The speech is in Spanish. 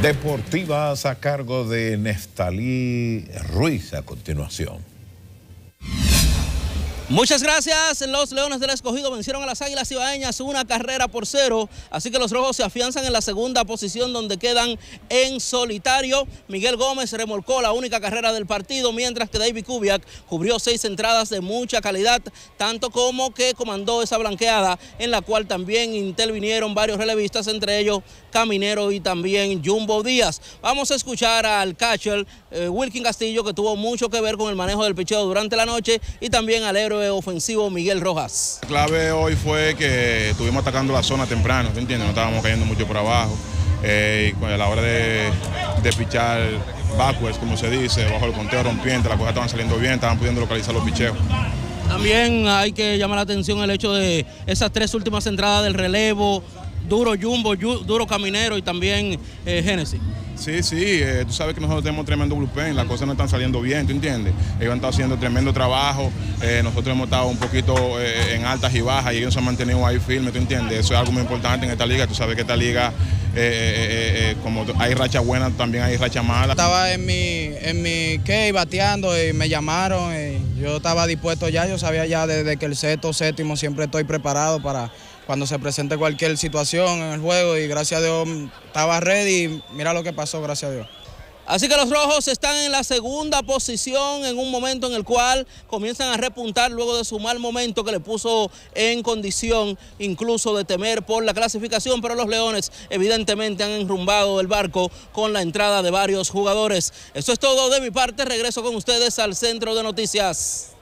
Deportivas a cargo de Neftalí Ruiz a continuación. Muchas gracias. Los Leones del Escogido vencieron a las Águilas Cibaeñas 1-0, así que los rojos se afianzan en la segunda posición donde quedan en solitario. Miguel Gómez remolcó la única carrera del partido, mientras que David Kubiak cubrió 6 entradas de mucha calidad, tanto como que comandó esa blanqueada en la cual también intervinieron varios relevistas, entre ellos Caminero y también Jumbo Díaz. Vamos a escuchar al catcher Wilkin Castillo, que tuvo mucho que ver con el manejo del picheo durante la noche, y también al héroe ofensivo Miguel Rojas. La clave hoy fue que estuvimos atacando la zona temprano, ¿te entiendes? No estábamos cayendo mucho por abajo. Y a la hora de pichar backwards, como se dice, bajo el conteo rompiente, las cosas estaban saliendo bien, estaban pudiendo localizar los picheos. También hay que llamar la atención el hecho de esas 3 últimas entradas del relevo, duro Jumbo, duro Caminero y también Genesis. Sí, tú sabes que nosotros tenemos tremendo bullpen, las cosas no están saliendo bien, ¿tú entiendes? Ellos han estado haciendo tremendo trabajo, nosotros hemos estado un poquito en altas y bajas y ellos se han mantenido ahí firmes, ¿tú entiendes? Eso es algo muy importante en esta liga, tú sabes que esta liga, como hay rachas buenas, también hay rachas malas. Estaba en mi key bateando y me llamaron, y yo estaba dispuesto ya, yo sabía ya desde que el sexto, séptimo, siempre estoy preparado para cuando se presente cualquier situación en el juego, y gracias a Dios estaba ready y mira lo que pasó, gracias a Dios. Así que los rojos están en la segunda posición en un momento en el cual comienzan a repuntar luego de su mal momento que le puso en condición incluso de temer por la clasificación, pero los Leones evidentemente han enrumbado el barco con la entrada de varios jugadores. Eso es todo de mi parte, regreso con ustedes al centro de noticias.